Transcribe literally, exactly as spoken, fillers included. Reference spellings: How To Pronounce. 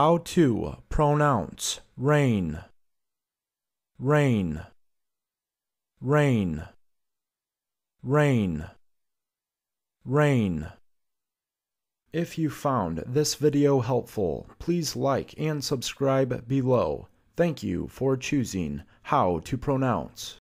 How to pronounce rain, rain, rain, rain, rain. If you found this video helpful, please like and subscribe below. Thank you for choosing How to Pronounce.